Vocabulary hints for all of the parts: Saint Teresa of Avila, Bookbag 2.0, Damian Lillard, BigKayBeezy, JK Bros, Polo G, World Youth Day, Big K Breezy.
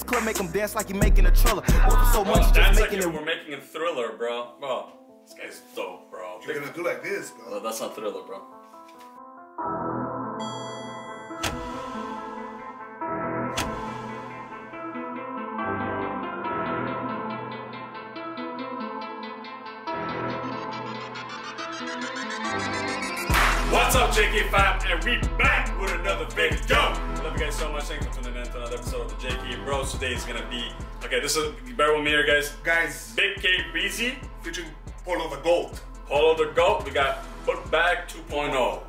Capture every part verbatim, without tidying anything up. This club make him dance like he making a thriller. Working so much, just making it. We're making a thriller, bro. Bro, this guy's dope, bro. You're gonna do like this, bro. No, that's not Thriller, bro. What's up, J K five, and we back with another video. Love you guys so much. Thanks for tuning in to another episode of the J K Bros. Today is gonna be okay. This is bear with me here, guys. Guys, Big K Breezy featuring Polo the Goat. Polo the Goat. We got Bookbag two point oh.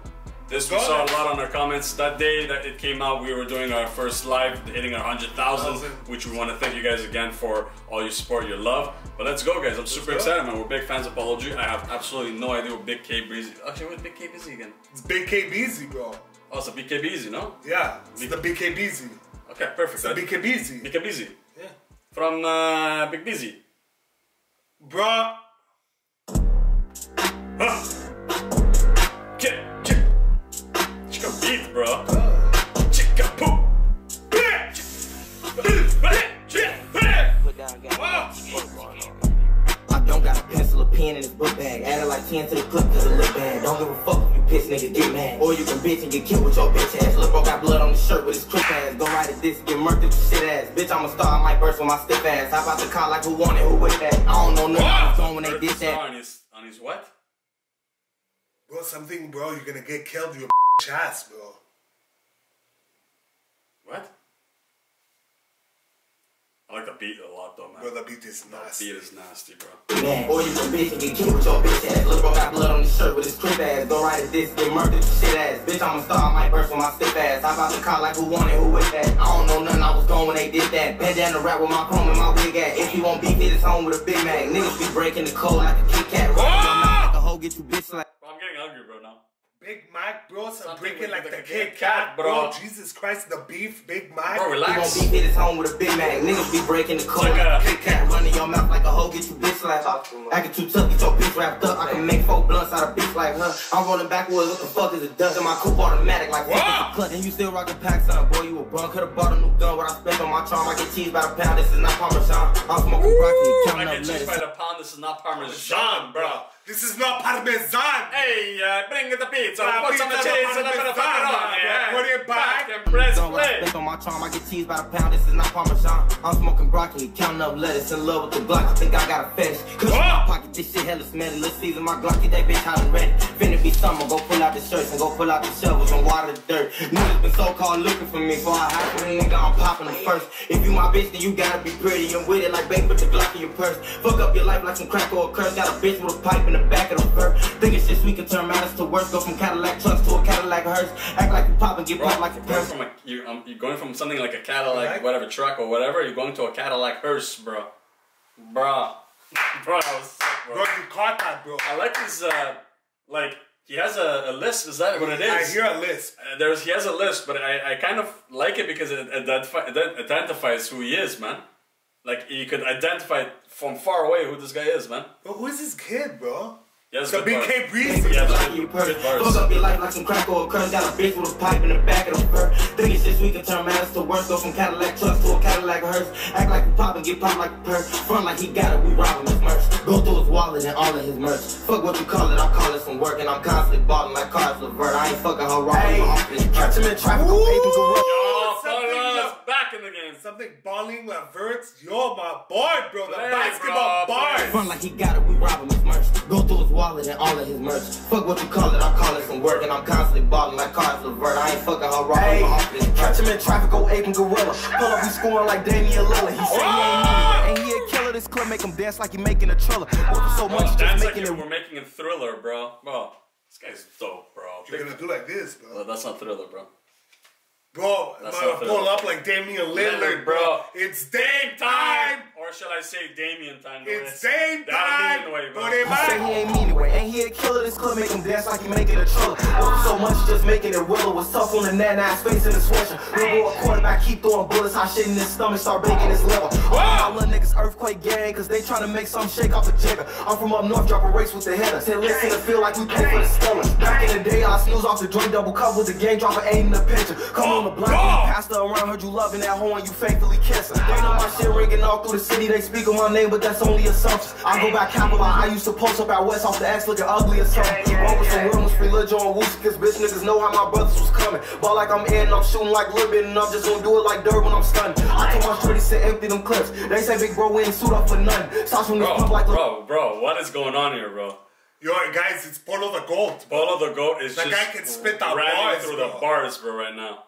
This we saw a lot on our comments that day that it came out. We were doing our first live, hitting our one hundred thousand, which we want to thank you guys again for all your support, your love. But let's go, guys. I'm let's super go. excited, man. We're big fans of Polo G. I have absolutely no idea what Big K Breezy. Actually, what's Big K Breezy again? It's Big K Breezy, bro. Oh, it's a Big K Breezy, no? Yeah, it's Big... the Big K Breezy. Okay, perfect. It's right? the Big K Breezy. Big K Breezy. Yeah. From uh, Big Breezy. Bruh. Huh. Bro. Chicka poop. I don't got a pencil or pen in this book bag. Add it like ten to the clip cause it look bad. Don't give a fuck if you piss niggas get mad. Or you can bitch and get killed with your bitch ass. Look, bro, got blood on the shirt with his crook ass. Go right at this, get murked with your shit ass. Bitch, I'm a star, I might burst with my stiff ass. Hop out the car like who wanted, who with that. I don't know nothing. I'm throwing when they dish that. On his, on his what? Bro, something, bro, you're gonna get killed, you ass, bro. What? I like the beat a lot though, man. Bro, the beat is nasty. The beat is nasty, bro. Man, boy, you some bitch and get killed with your bitch ass. Look, bro, got blood on the shirt with his crib ass. Go right at this, get murdered with shit ass. Bitch, I'm a star, I might burst with my stiff ass. Hop out the car like who wanted, who with that. I don't know nothing, I was gone when they did that. Bend down the rap with my chrome and my wig at. If you won't beat me, it's home with a Big Mac. Niggas be breaking the code like a Kit Kat. Like a hoe get you bitch like. Bro, I'm getting hungry, bro, now. Big Mac, bro, so I'm drinking like the, the Kit Kat, bro. bro. Jesus Christ, the beef, Big Mac. Bro, relax. You won't be hit at home with a Big Mac. Niggas be breaking the code like a Kit Kat. Running your mouth like a hoe, get you bitch slapped. I get too tough, get your bitch wrapped up. I can make four blunts out of bitch like her. I'm rolling backwards, what the fuck is a dust? In my coupe automatic like a clutch. And you still rockin' packs out, boy, you a bum. Could've bought a new gun, what I spent on my charm. I get cheese by the pound, this is not Parmesan. I'm smoking broccoli, counting up lettuce. I get cheese by the pound, this is not Parmesan, bro. This is not Parmesan! Hey, uh, bring the pizza, uh, put some cheese and a bit of pepperoni, yeah. Put it back and press play. Don't on my charm, I get cheese by the pound, this is not Parmesan. I'm smoking broccoli, counting up lettuce, in love with the Glock, I think I got a fetish. Cause in my pocket, this shit hella smelly, let's season my Glocky, that bitch hot and ready. Finna be summer, go pull out the shirts and go pull out the shovels and water the dirt. Niggas been so-called looking for me, for I hide from nigga, I'm popping them first. If you my bitch, then you gotta be pretty and with it like babe with the Glock in your purse. Fuck up your life like some crack or a curse, got a bitch with a pipe in the back of the fur. Think it's shit we can turn matters to worse. Go from Cadillac trucks to a Cadillac hearse. Act like you pop and get popped like a purse. From a, you, um, you're going from something like a Cadillac right? whatever truck or whatever, you're going to a Cadillac hearse, bro. Bro. Bro, I was sick, bro. Bro, you caught that, bro. I like his, uh, like, he has a, a list. Is that what it is? I hear a list. Uh, there's, he has a list, but I, I kind of like it because it, identifi it identifies who he is, man. Like, you could identify from far away who this guy is, man. But who is this kid, bro? Yeah, it's the Big K Breezy. Yeah, you fuck up your life like some crack or a curse. Got a bitch with a pipe in the back of the fur. Think it's shit we can turn matters to worse. Go from Cadillac trucks to a Cadillac hearse. Act like you pop and get popped like a purse. Front like he got it, we robbing his merch. Go through his wallet and all of his merch. Fuck what you call it, I call it some work. And I'm constantly balling like cars LeVert. I ain't fucking her wrong. Hey. Catch him in traffic, go pay people work. In the game. Something balling LeVert's. Yo, my boy, bro. The hey, basketball bars. Front like he got it, we robbing his merch. Go through his wallet and all of his merch. Fuck what you call it, I call it some work. And I'm constantly balling like cars LeVert. I ain't fucking her wrong. Hey. Catch him in traffic, go ape and gorilla. Pull up, he's scoring like Damian Lillard. He said he ain't money, and he a killer. This club make him dance like he making a thriller. Working so much, just making it. We're making a thriller, bro. Bro, this guy's dope, bro. You're gonna do like this, bro. No, that's not Thriller, bro. Bro, I'm gonna pull up like Damian Lillard, bro. It's Dame time! Or shall I say Damian time? It's Dame time! I say he ain't mean anyway. Ain't he a killer? This club make him dance like he making a thriller. Work so much just making it willow. Was tough on the net, now his face in the sweatshirt. Little a quarterback, keep throwing bullets. Hot shit in his stomach, start baking his level. All little niggas earthquake gang, cause they trying to make some shake off a jigger. I'm from up north, drop a race with the header. Said let's in the field like we play for the Steelers. Back in the day, I snooze off the joint, double cup with the gang, drop an aim in the picture. Come on. The blind pastor around heard you loving that hoe and you faithfully kissing. They know Thugging all through the city, they speak on my name, but that's only assumptions. I go by Capital, I used to post up out west off the ass looking ugly or something. One with some rumors, free Lil' John Woosie, cause bitch niggas know how my brothers was coming. Ball like I'm in, I'm shooting like Lil' Bit, and I'm just gonna do it like Durr when I'm stunning. I told my shorties to empty them clips. They say big bro, we ain't suit up for nothing. Sauce from this pump like Bro, bro, what is going on here, bro? Yo, guys, it's Polo the Goat. Polo the Goat is that just guy can spit out bars through bro. the bars, bro, right now.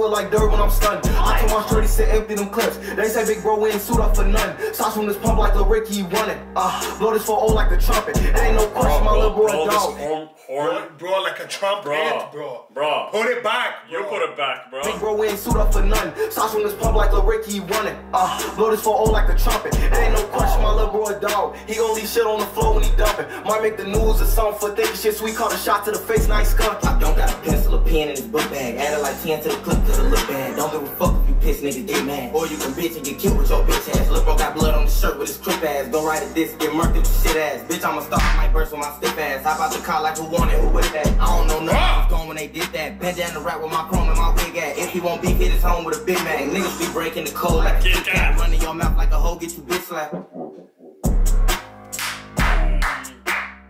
Like dirt when I'm stunned. I told my shorty to empty them clips. They say big bro, we ain't suit up for none. Sauce from this pump like Lil Ricky running. Uh, blow this for old like a trumpet. It ain't no question, my little bro a dog. Horn, horn. Bro, bro, like a trumpet, bro. bro. Bro, put it back. Bro. You put it back, bro. Big bro, we ain't suit up for none. Sauce from this pump like Lil Ricky running. Uh, blow this for old like a trumpet. It ain't no question, my little bro a dog. He gon' leave shit on the floor when he dumping. Might make the news or something for thinking shit. So we caught a shot to the face, nice skunk. I don't got a pencil or pen in this book bag. Added like ten to the clip. Bad. Don't give a fuck if you piss niggas get mad. Or you can bitch and get killed with your bitch ass. Look, bro got blood on the shirt with his crip ass. Go ride a disc, get murked with your shit ass. Bitch, I'm a star, I might burst with my stiff ass. Hop out the car like who wanted, who was that? I don't know nothing was gone when they did that. Bent down the rap with my chrome and my wig at. If he won't be, hit his home with a Big Mac. Niggas be breaking the code like a Kit Kat. Run in your mouth like a hoe, get you bitch slapped.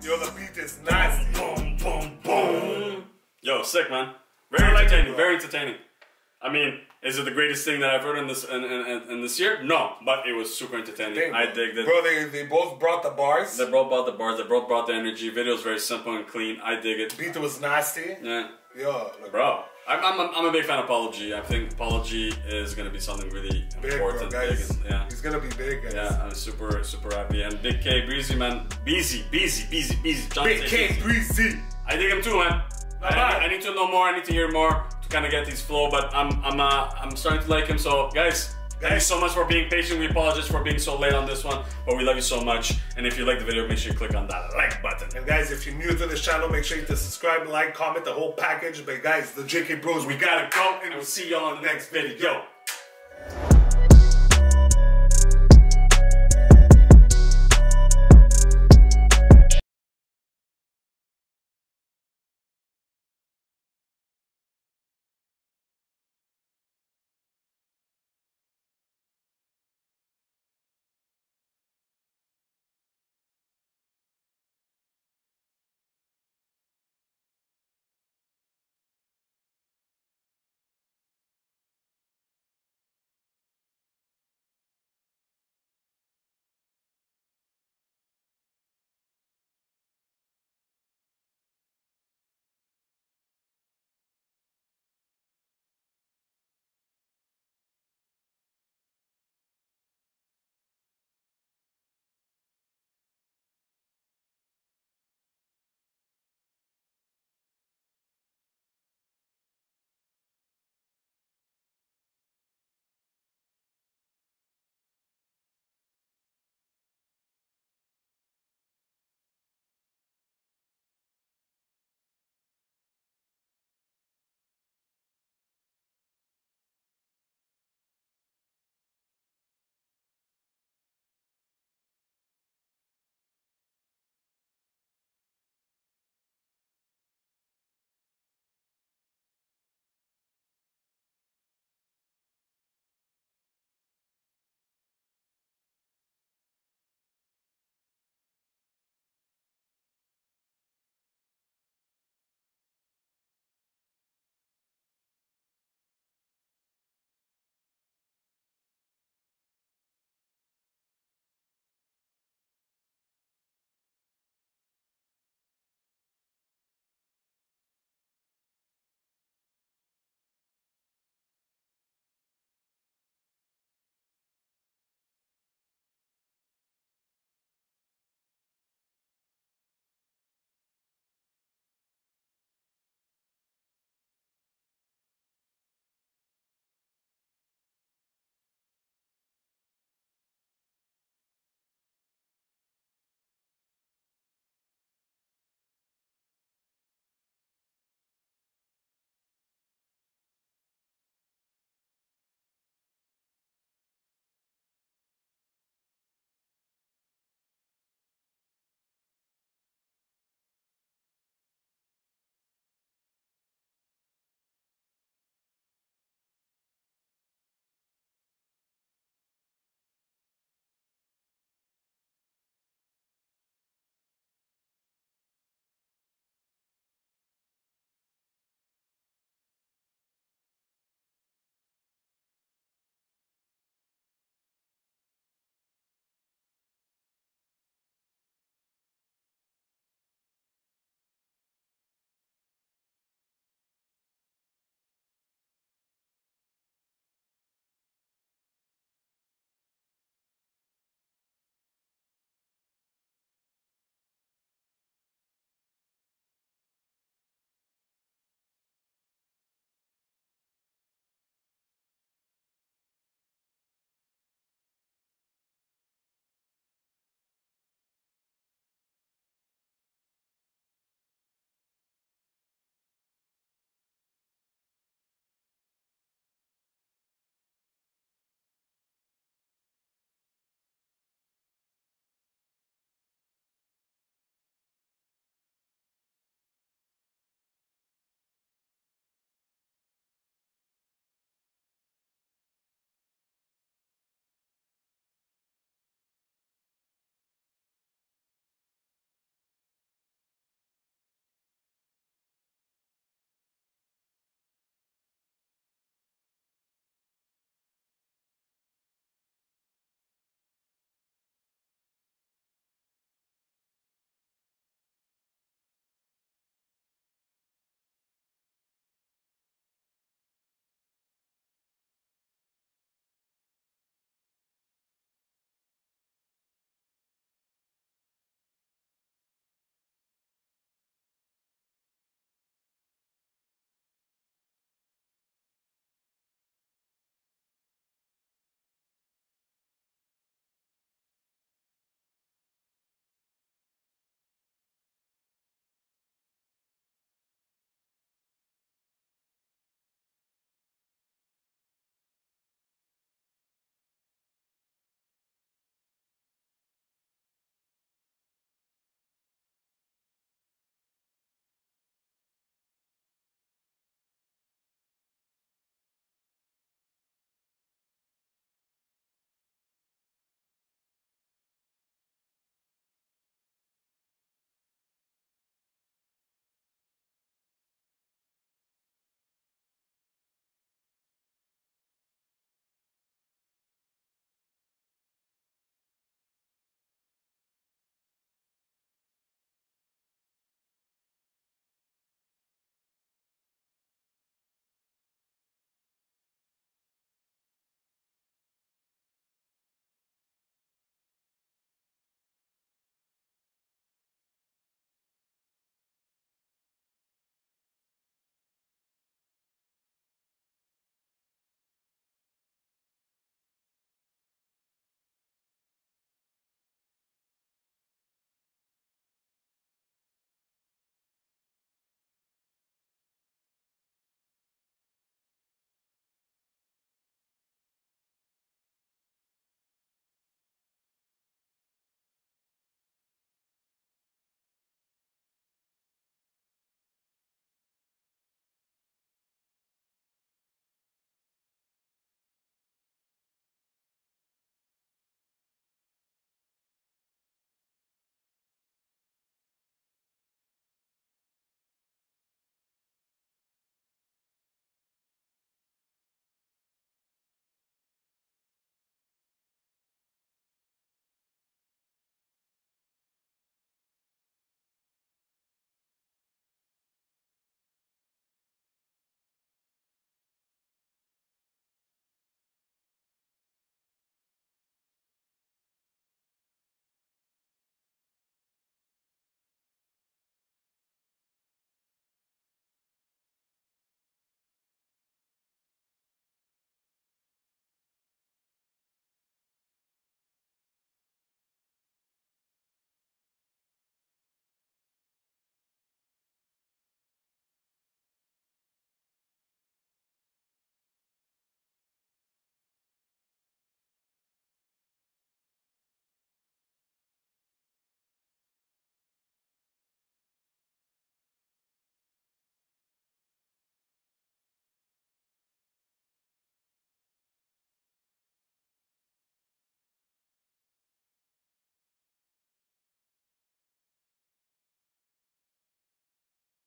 Yo, the beat is nasty. Boom, boom, boom. Yo, sick, man. Very entertaining, very entertaining. I mean, is it the greatest thing that I've heard in this in, in, in this year? No, but it was super entertaining. Dang, I dig that. Bro, they, they both brought the bars. They both brought the bars. They both brought the energy. Video's very simple and clean. I dig it. Beat was nasty. Yeah. Yeah. Like, bro, I'm, I'm I'm a big fan of Polo G. I think Polo G is gonna be something really big, important. Bro, guys. Big and, yeah. He's gonna be big. Guys. Yeah. I'm super super happy. And Big K Breezy, man. Breezy, Breezy, Breezy, Breezy. Big K Breezy. I dig him too, man. I, I, I need to know more. I need to hear more. Kind of get these flow, but I'm I'm uh, I'm starting to like him. So guys, thank you so much for being patient. We apologize for being so late on this one, but we love you so much. And if you like the video, make sure you click on that like button. And guys, if you're new to this channel, make sure you subscribe, like, comment, the whole package. But guys, the J K Bros, we gotta go, and we'll see y'all in the next video.